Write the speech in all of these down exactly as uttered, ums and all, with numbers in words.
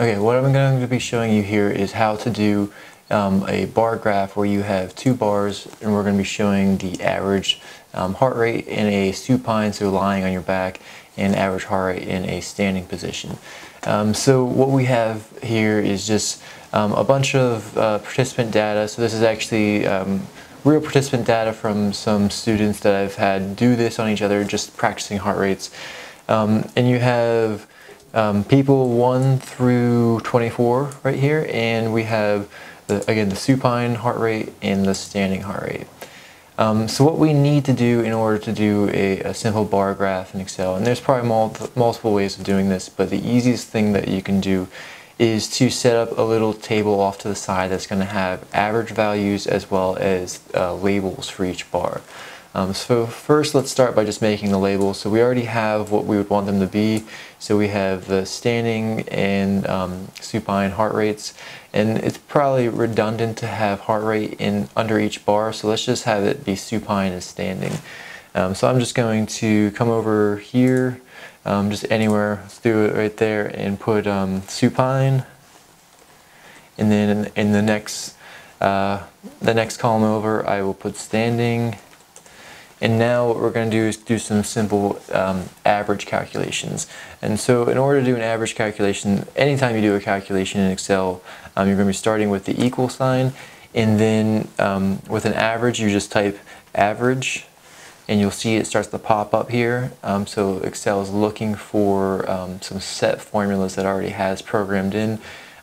Okay, what I'm going to be showing you here is how to do um, a bar graph where you have two bars, and we're going to be showing the average um, heart rate in a supine, so lying on your back, and average heart rate in a standing position. Um, so what we have here is just um, a bunch of uh, participant data. So this is actually um, real participant data from some students that I've had do this on each other, just practicing heart rates. Um, and you have Um, people one through twenty-four right here, and we have the, again the supine heart rate and the standing heart rate. Um, so what we need to do in order to do a, a simple bar graph in Excel, and there's probably mul multiple ways of doing this, but the easiest thing that you can do is to set up a little table off to the side that's going to have average values as well as uh, labels for each bar. Um, so first let's start by just making the labels. So we already have what we would want them to be. So we have the standing and um, supine heart rates, and it's probably redundant to have heart rate in under each bar, so let's just have it be supine and standing. Um, so I'm just going to come over here, um, just anywhere, let's do it right there, and put um, supine, and then in, in the next uh, the next column over I will put standing. And now what we're going to do is do some simple um, average calculations. And so in order to do an average calculation, anytime you do a calculation in Excel, um, you're going to be starting with the equal sign, and then um, with an average you just type average, and you'll see it starts to pop up here. Um, so Excel is looking for um, some set formulas that it already has programmed in.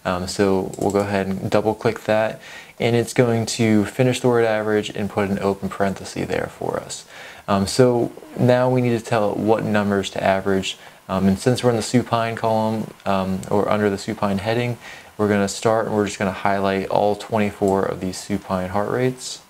Um, so we'll go ahead and double click that, and it's going to finish the word average and put an open parenthesis there for us. Um, so now we need to tell it what numbers to average, um, and since we're in the supine column um, or under the supine heading, we're going to start and we're just going to highlight all twenty-four of these supine heart rates,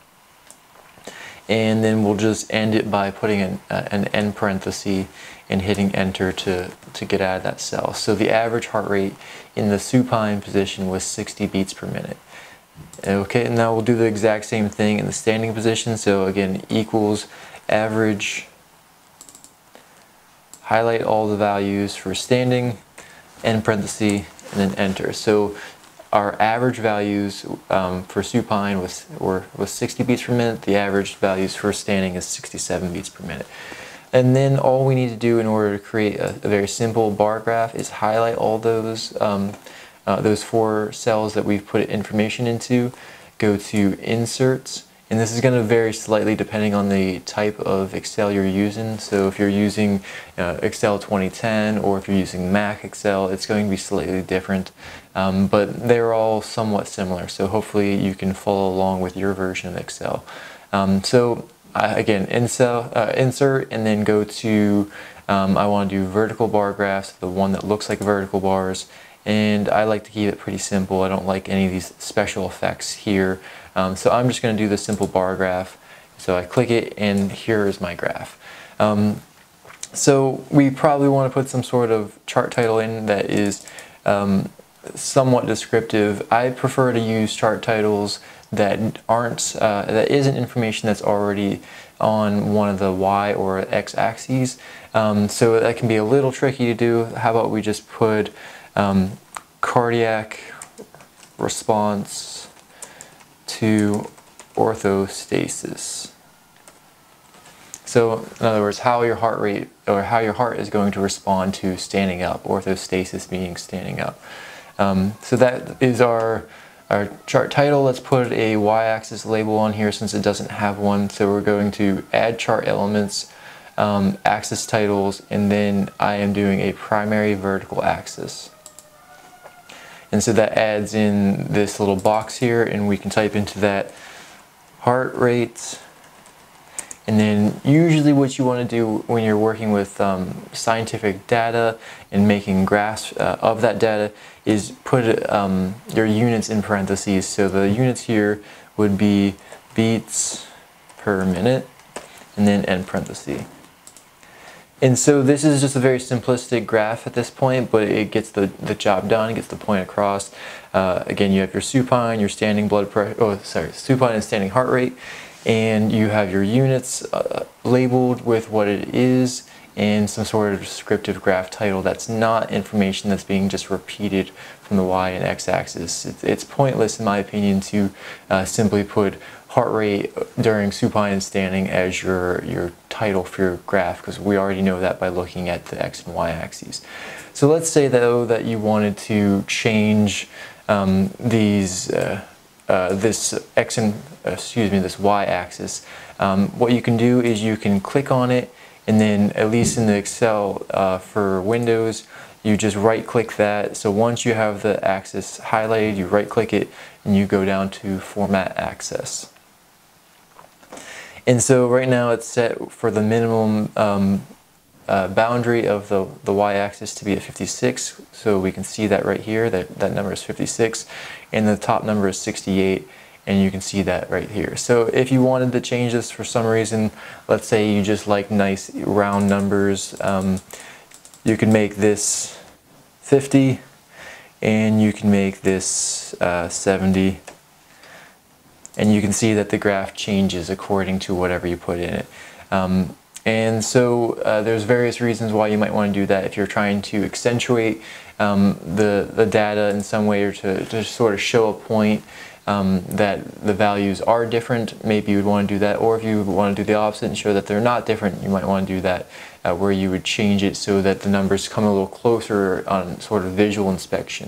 and then we'll just end it by putting an, uh, an end parenthesis and hitting enter to, to get out of that cell. So the average heart rate in the supine position was sixty beats per minute. Okay, and now we'll do the exact same thing in the standing position. So again, equals average, highlight all the values for standing, end parenthesis, and then enter. So our average values um, for supine was, were, was sixty beats per minute. The average values for standing is sixty-seven beats per minute. And then all we need to do in order to create a, a very simple bar graph is highlight all those um, uh, those four cells that we've put information into, go to Inserts, and this is going to vary slightly depending on the type of Excel you're using. So if you're using uh, Excel twenty ten or if you're using Mac Excel, it's going to be slightly different, um, but they're all somewhat similar, so hopefully you can follow along with your version of Excel. Um, so Uh, again, incel, uh, insert, and then go to, um, I want to do vertical bar graphs, the one that looks like vertical bars, and I like to keep it pretty simple. I don't like any of these special effects here, um, so I'm just going to do the simple bar graph. So I click it, and here is my graph. Um, so we probably want to put some sort of chart title in that is um, somewhat descriptive. I prefer to use chart titles that aren't uh, that isn't information that's already on one of the Y or X axes, um, so that can be a little tricky to do. How about we just put um, cardiac response to orthostasis? So in other words, how your heart rate or how your heart is going to respond to standing up, orthostasis meaning standing up. Um, so that is our Our chart title. Let's put a y-axis label on here since it doesn't have one. So we're going to add chart elements, um, axis titles, and then I am doing a primary vertical axis. And so that adds in this little box here, and we can type into that heart rate. And then usually what you want to do when you're working with um, scientific data and making graphs uh, of that data is put um, your units in parentheses. So the units here would be beats per minute and then end parentheses. And so this is just a very simplistic graph at this point, but it gets the, the job done, it gets the point across. Uh, again, you have your supine, your standing blood pressure, oh sorry, supine and standing heart rate, and you have your units uh, labeled with what it is, in some sort of descriptive graph title that's not information that's being just repeated from the y and x axis. It's, it's pointless, in my opinion, to uh, simply put heart rate during supine standing as your, your title for your graph, because we already know that by looking at the x and y axes. So let's say, though, that you wanted to change um, these uh, Uh, this x and uh, excuse me this y axis. Um, what you can do is you can click on it, and then at least in the Excel uh, for Windows, you just right click that. So once you have the axis highlighted, you right click it and you go down to Format Axis. And so right now it's set for the minimum um, uh, boundary of the, the y axis to be at fifty-six, so we can see that right here, that that number is fifty-six. And the top number is sixty-eight, and you can see that right here. So if you wanted to change this for some reason, let's say you just like nice round numbers, um, you can make this fifty, and you can make this uh, seventy, and you can see that the graph changes according to whatever you put in it. Um, And so uh, there's various reasons why you might want to do that if you're trying to accentuate um, the, the data in some way, or to, to sort of show a point um, that the values are different. Maybe you would want to do that, or if you want to do the opposite and show that they're not different, you might want to do that uh, where you would change it so that the numbers come a little closer on sort of visual inspection.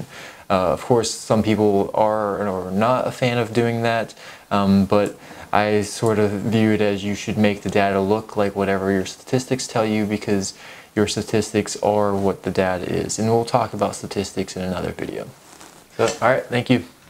Uh, of course, some people are or are not a fan of doing that, um, but I sort of view it as you should make the data look like whatever your statistics tell you, because your statistics are what the data is. And we'll talk about statistics in another video. So, all right, thank you.